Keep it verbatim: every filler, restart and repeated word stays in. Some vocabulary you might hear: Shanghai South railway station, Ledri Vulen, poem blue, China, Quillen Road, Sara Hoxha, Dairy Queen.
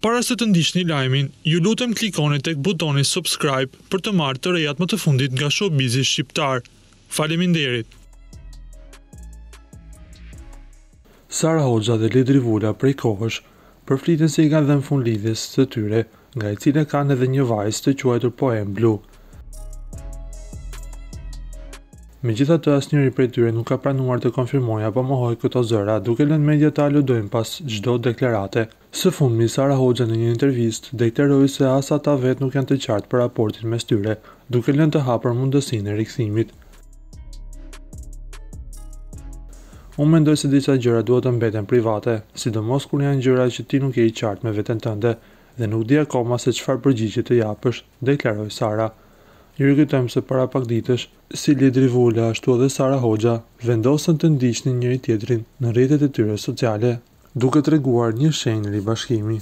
Para se të ndiqni lajmin, ju lutem klikoni tek butoni subscribe për të marrë të rejat më të fundit nga showbizi shqiptar. Faleminderit. Sara Hoxha dhe Ledri Vulen prej kohësh përfliten se i kanë dhënë fund lidhjes së tyre, nga e cila kanë edhe një vajzë të quajtur Poem Blue. Megjithatë, asnjëri prej tyre nuk ka pranuar të konfirmojë apo mohojë këto zëra, duke lënë mediat të aludojnë pas çdo deklarate. Së fundmi, Sara Hoxha në një intervistë deklaroi se as ata vetë nuk janë të qartë për raportin mes tyre, duke lënë të hapur mundësinë e rikthimit. Unë mendoj se disa gjëra duhet të mbeten private, sidomos kur janë gjëra që ti nuk je i qartë me veten tënde dhe nuk di akoma se çfarë përgjigje të japësh, deklaroi Sara. Ju kujtojmë se para pak ditësh, si Ledri Vulen ashtu edhe Sara Hoxha vendosën të ndiqnin njëri tjetrin në rrjetet e tyre sociale, duke treguar një shenjë ribashkimi.